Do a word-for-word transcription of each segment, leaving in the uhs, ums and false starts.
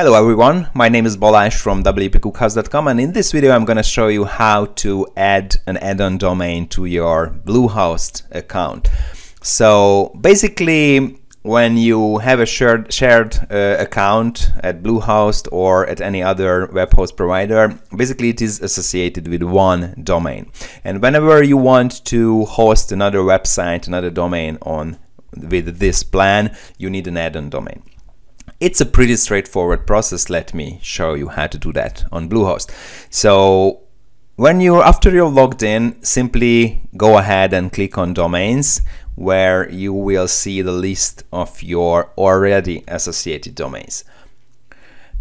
Hello everyone, my name is Balazs from w p cookhouse dot com, and in this video I'm going to show you how to add an add-on domain to your Bluehost account. So basically, when you have a shared, shared uh, account at Bluehost or at any other web host provider, basically it is associated with one domain. And whenever you want to host another website, another domain on with this plan, you need an add-on domain. It's a pretty straightforward process. Let me show you how to do that on Bluehost. So when you're after you're logged in, simply go ahead and click on domains, where you will see the list of your already associated domains.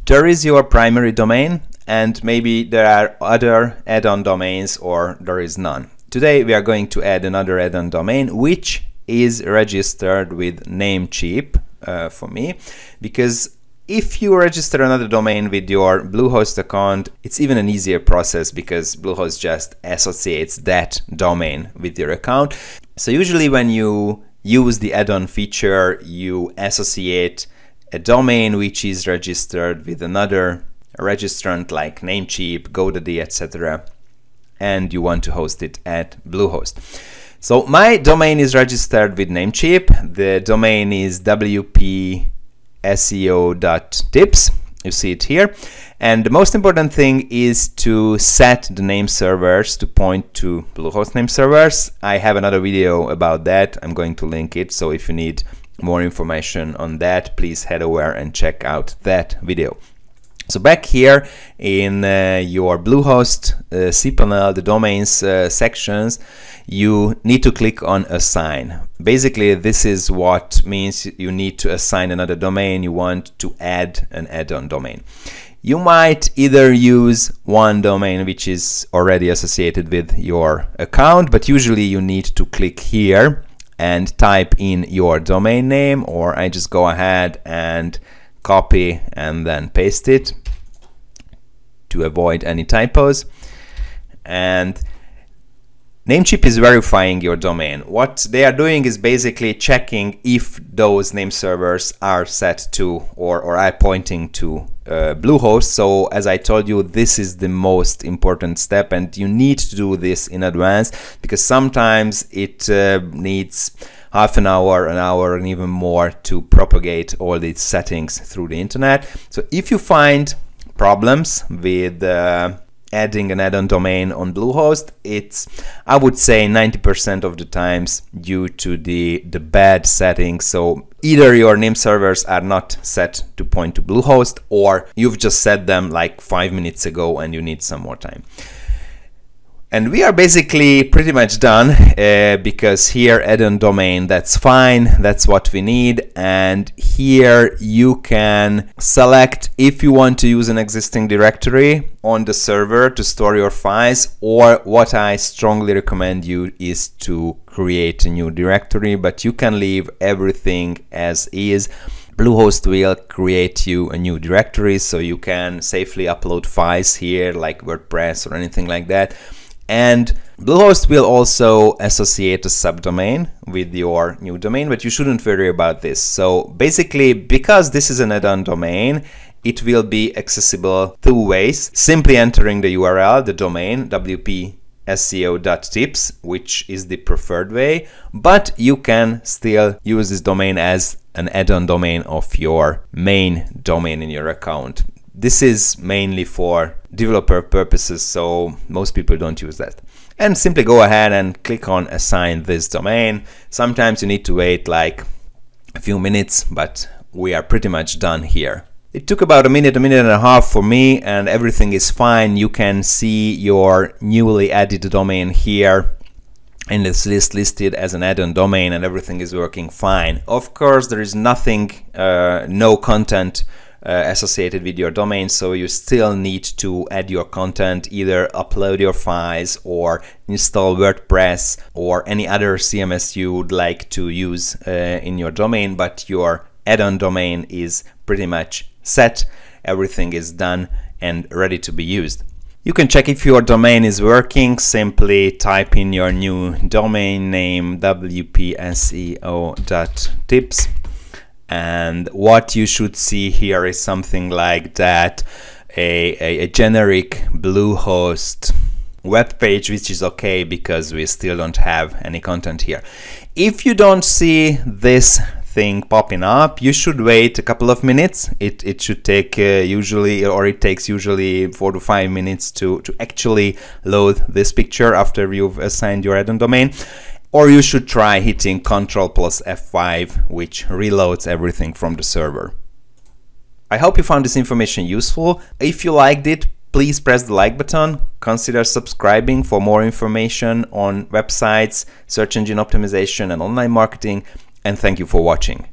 There is your primary domain, and maybe there are other add-on domains, or there is none. Today we are going to add another add-on domain, which is registered with Namecheap uh, for me, because if you register another domain with your Bluehost account, it's even an easier process because Bluehost just associates that domain with your account. So usually when you use the add-on feature, you associate a domain which is registered with another registrant like Namecheap, GoDaddy, et cetera, and you want to host it at Bluehost. So my domain is registered with Namecheap. The domain is w p s e o dot tips. You see it here. And the most important thing is to set the name servers to point to Bluehost name servers. I have another video about that. I'm going to link it. So if you need more information on that, please head over and check out that video. So back here in uh, your Bluehost uh, cPanel, the domains uh, sections, you need to click on assign. Basically, this is what means you need to assign another domain. You want to add an add-on domain. You might either use one domain which is already associated with your account, but usually you need to click here and type in your domain name, or I just go ahead and copy and then paste it to avoid any typos. And Namecheap is verifying your domain. What they are doing is basically checking if those name servers are set to or, or are pointing to uh, Bluehost. So as I told you, this is the most important step, and you need to do this in advance because sometimes it uh, needs half an hour, an hour, and even more to propagate all these settings through the internet. So if you find problems with uh, adding an add-on domain on Bluehost, it's, I would say, ninety percent of the times due to the, the bad settings. So either your name servers are not set to point to Bluehost, or you've just set them like five minutes ago and you need some more time. And we are basically pretty much done uh, because here add-on domain, that's fine, that's what we need. And here you can select if you want to use an existing directory on the server to store your files, or what I strongly recommend you is to create a new directory, but you can leave everything as is. Bluehost will create you a new directory so you can safely upload files here like WordPress or anything like that. And Bluehost will also associate a subdomain with your new domain, but you shouldn't worry about this. So basically, because this is an add-on domain, it will be accessible two ways. Simply entering the U R L, the domain, w p s e o dot tips, which is the preferred way, but you can still use this domain as an add-on domain of your main domain in your account. This is mainly for developer purposes, so most people don't use that. And simply go ahead and click on assign this domain. Sometimes you need to wait like a few minutes, but we are pretty much done here. It took about a minute, a minute and a half for me, and everything is fine. You can see your newly added domain here in this list listed as an add-on domain, and everything is working fine. Of course, there is nothing, uh, no content Uh, associated with your domain, so you still need to add your content, either upload your files or install WordPress or any other C M S you would like to use uh, in your domain, but your add-on domain is pretty much set. Everything is done and ready to be used. You can check if your domain is working. Simply type in your new domain name w p s e o dot tips And what you should see here is something like that, a, a, a generic Bluehost web page, which is okay because we still don't have any content here. If you don't see this thing popping up, you should wait a couple of minutes. It, it should take uh, usually, or it takes usually four to five minutes to, to actually load this picture after you've assigned your add-on domain. Or you should try hitting control plus F five, which reloads everything from the server. I hope you found this information useful. If you liked it, please press the like button. Consider subscribing for more information on websites, search engine optimization, and online marketing. And thank you for watching.